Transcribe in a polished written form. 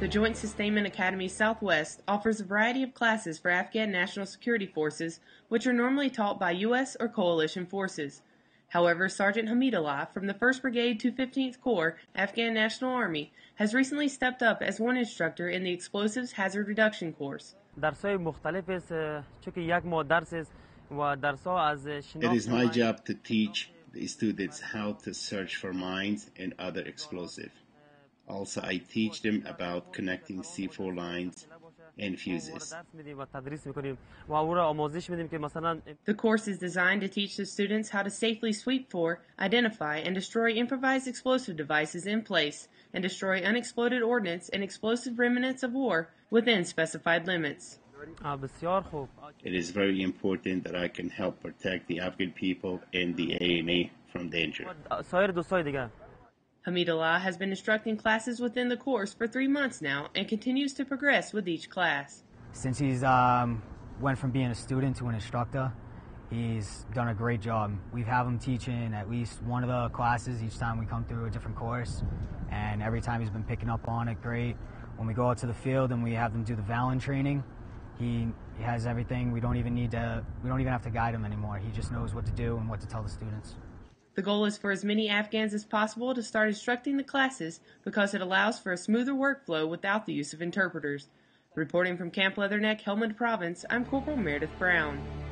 The Joint Sustainment Academy Southwest offers a variety of classes for Afghan National Security Forces, which are normally taught by U.S. or coalition forces. However, Sergeant Hamidullah from the 1st Brigade to 15th Corps, Afghan National Army, has recently stepped up as one instructor in the Explosives Hazard Reduction course. It is my job to teach the students how to search for mines and other explosives. Also, I teach them about connecting C4 lines and fuses. The course is designed to teach the students how to safely sweep for, identify, and destroy improvised explosive devices in place, and destroy unexploded ordnance and explosive remnants of war within specified limits. It is very important that I can help protect the Afghan people and the ANA from danger. Hamidullah has been instructing classes within the course for 3 months now and continues to progress with each class. Since he's went from being a student to an instructor, he's done a great job. We have him teaching at least one of the classes each time we come through a different course, and every time he's been picking up on it great. When we go out to the field and we have them do the Vallon training, he has everything. We don't even have to guide him anymore. He just knows what to do and what to tell the students. The goal is for as many Afghans as possible to start instructing the classes because it allows for a smoother workflow without the use of interpreters. Reporting from Camp Leatherneck, Helmand Province, I'm Corporal Meredith Brown.